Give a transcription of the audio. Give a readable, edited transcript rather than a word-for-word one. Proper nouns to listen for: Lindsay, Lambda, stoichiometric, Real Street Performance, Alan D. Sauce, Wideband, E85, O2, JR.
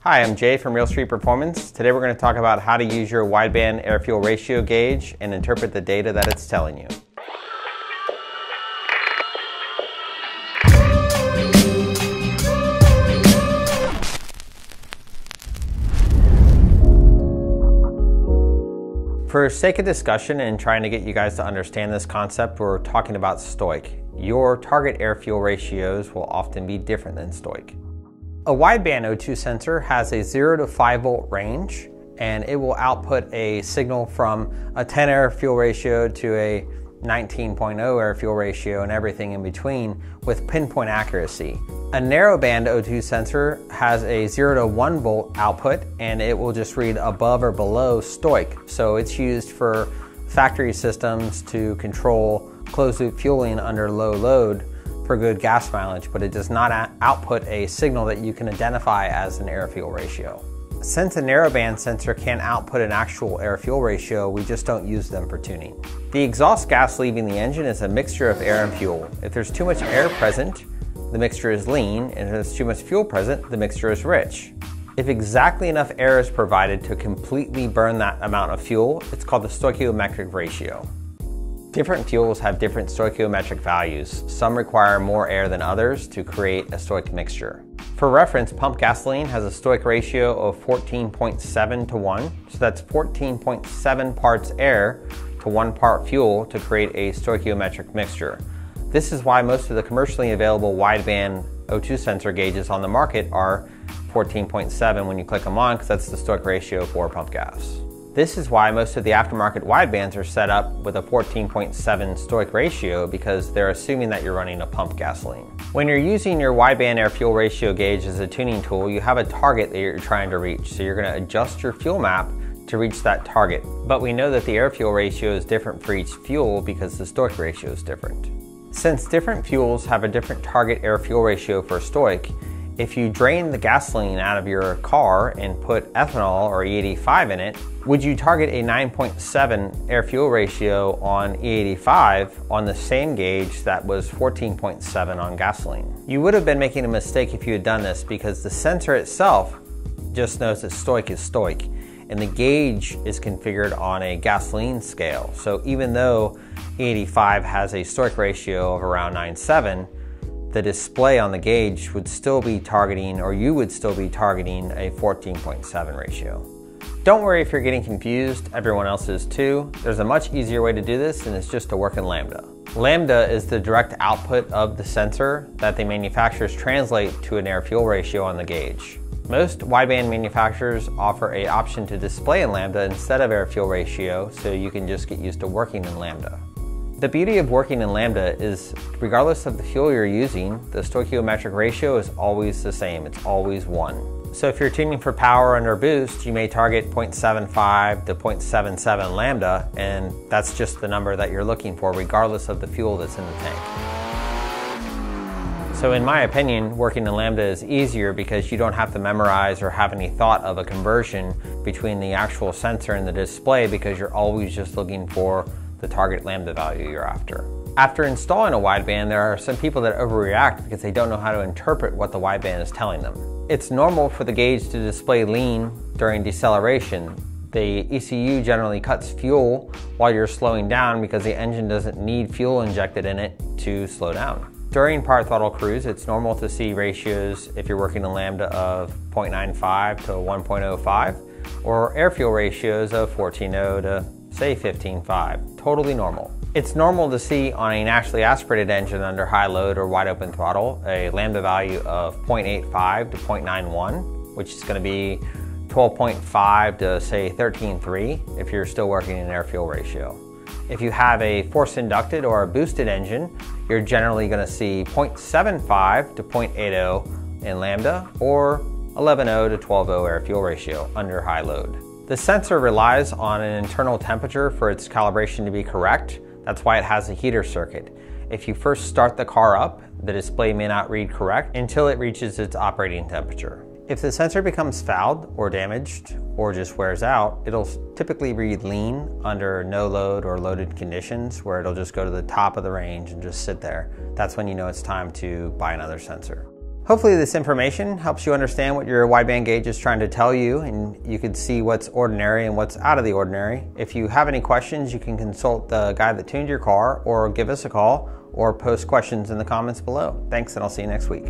Hi, I'm Jay from Real Street Performance. Today we're going to talk about how to use your wideband air-fuel ratio gauge and interpret the data that it's telling you. For sake of discussion and trying to get you guys to understand this concept, we're talking about STOIC. Your target air-fuel ratios will often be different than STOIC. A wideband O2 sensor has a 0 to 5 volt range, and it will output a signal from a 10 air-fuel ratio to a 19.0 air-fuel ratio and everything in between with pinpoint accuracy. A narrowband O2 sensor has a 0 to 1 volt output, and it will just read above or below STOIC. So it's used for factory systems to control closed-loop fueling under low load for good gas mileage, but it does not output a signal that you can identify as an air-fuel ratio. Since a narrowband sensor can output an actual air-fuel ratio, we just don't use them for tuning. The exhaust gas leaving the engine is a mixture of air and fuel. If there's too much air present, the mixture is lean, and if there's too much fuel present, the mixture is rich. If exactly enough air is provided to completely burn that amount of fuel, it's called the stoichiometric ratio. Different fuels have different stoichiometric values. Some require more air than others to create a stoic mixture. For reference, pump gasoline has a stoic ratio of 14.7 to 1, so that's 14.7 parts air to 1 part fuel to create a stoichiometric mixture. This is why most of the commercially available wideband O2 sensor gauges on the market are 14.7 when you click them on, because that's the stoic ratio for pump gas. This is why most of the aftermarket widebands are set up with a 14.7 stoic ratio, because they're assuming that you're running a pump gasoline. When you're using your wideband air-fuel ratio gauge as a tuning tool, you have a target that you're trying to reach, so you're going to adjust your fuel map to reach that target. But we know that the air-fuel ratio is different for each fuel because the stoic ratio is different. Since different fuels have a different target air-fuel ratio for stoic, if you drain the gasoline out of your car and put ethanol or E85 in it, would you target a 9.7 air-fuel ratio on E85 on the same gauge that was 14.7 on gasoline? You would have been making a mistake if you had done this, because the sensor itself just knows that stoic is stoic, and the gauge is configured on a gasoline scale. So even though E85 has a stoic ratio of around 9.7, the display on the gauge would still be targeting, or you would still be targeting, a 14.7 ratio. Don't worry if you're getting confused, everyone else is too. There's a much easier way to do this, and it's just to work in Lambda. Lambda is the direct output of the sensor that the manufacturers translate to an air-fuel ratio on the gauge. Most wideband manufacturers offer an option to display in Lambda instead of air-fuel ratio, so you can just get used to working in Lambda. The beauty of working in Lambda is, regardless of the fuel you're using, the stoichiometric ratio is always the same. It's always 1. So if you're tuning for power under boost, you may target 0.75 to 0.77 Lambda, and that's just the number that you're looking for regardless of the fuel that's in the tank. So in my opinion, working in Lambda is easier because you don't have to memorize or have any thought of a conversion between the actual sensor and the display, because you're always just looking for the target Lambda value you're after. After installing a wideband, there are some people that overreact because they don't know how to interpret what the wideband is telling them. It's normal for the gauge to display lean during deceleration. The ECU generally cuts fuel while you're slowing down because the engine doesn't need fuel injected in it to slow down. During part throttle cruise, it's normal to see ratios, if you're working in Lambda, of 0.95 to 1.05, or air-fuel ratios of 14.0 to say 15.5, totally normal. It's normal to see on a naturally aspirated engine under high load or wide open throttle a Lambda value of 0.85 to 0.91, which is gonna be 12.5 to say 13.3 if you're still working in an air-fuel ratio. If you have a force inducted or a boosted engine, you're generally gonna see 0.75 to 0.80 in Lambda, or 11.0 to 12.0 air-fuel ratio under high load. The sensor relies on an internal temperature for its calibration to be correct. That's why it has a heater circuit. If you first start the car up, the display may not read correct until it reaches its operating temperature. If the sensor becomes fouled or damaged or just wears out, it'll typically read lean under no load or loaded conditions, where it'll just go to the top of the range and just sit there. That's when you know it's time to buy another sensor. Hopefully this information helps you understand what your wideband gauge is trying to tell you, and you can see what's ordinary and what's out of the ordinary. If you have any questions, you can consult the guy that tuned your car or give us a call or post questions in the comments below. Thanks, and I'll see you next week.